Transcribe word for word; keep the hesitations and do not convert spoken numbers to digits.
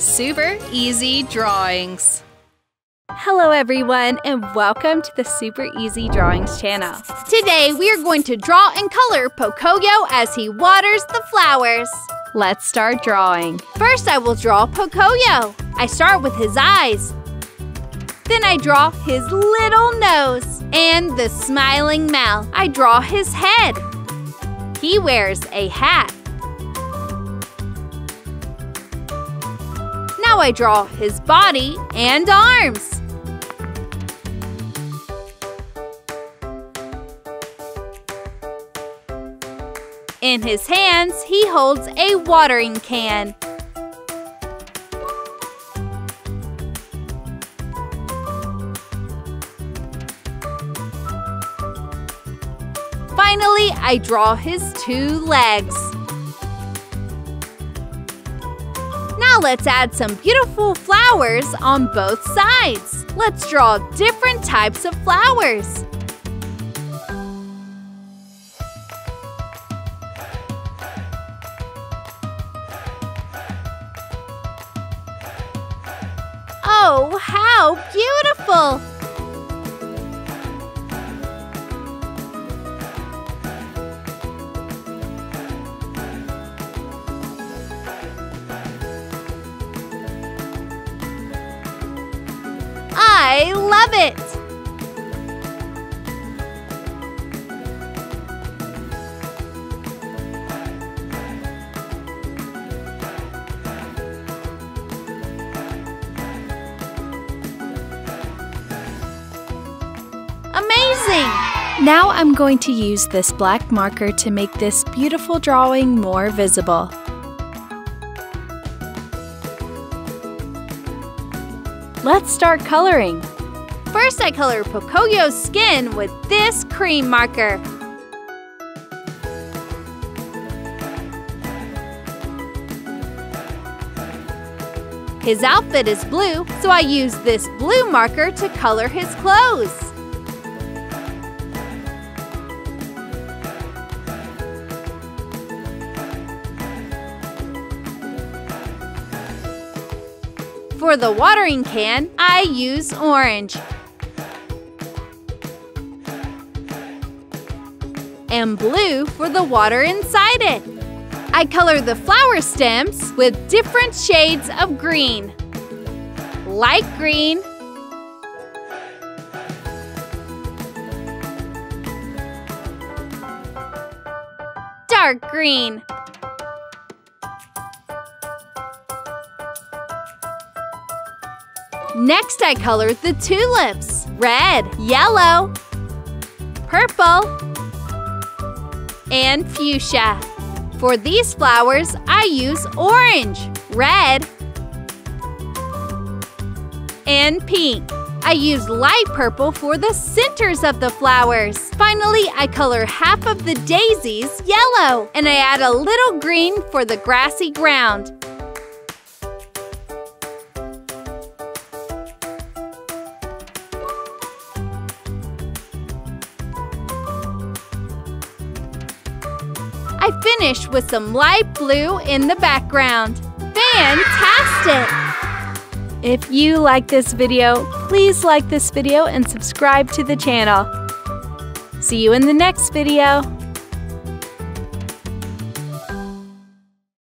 Super Easy Drawings. Hello everyone, and welcome to the Super Easy Drawings channel. Today we are going to draw and color Pocoyo as he waters the flowers. Let's start drawing. First I will draw Pocoyo. I start with his eyes. Then I draw his little nose and the smiling mouth. I draw his head. He wears a hat. Now I draw his body and arms. In his hands, he holds a watering can. Finally, I draw his two legs. Now let's add some beautiful flowers on both sides. Let's draw different types of flowers. Oh, how beautiful! I love it! Amazing! Now I'm going to use this black marker to make this beautiful drawing more visible. Let's start coloring. First, I color Pocoyo's skin with this cream marker. His outfit is blue, so I use this blue marker to color his clothes. For the watering can, I use orange. And blue for the water inside it. I color the flower stems with different shades of green. Light green. Dark green. Next, I color the tulips. Red, yellow, purple, and fuchsia. For these flowers, I use orange, red, and pink. I use light purple for the centers of the flowers. Finally, I color half of the daisies yellow, and I add a little green for the grassy ground. I finish with some light blue in the background. Fantastic! If you like this video, please like this video and subscribe to the channel. See you in the next video.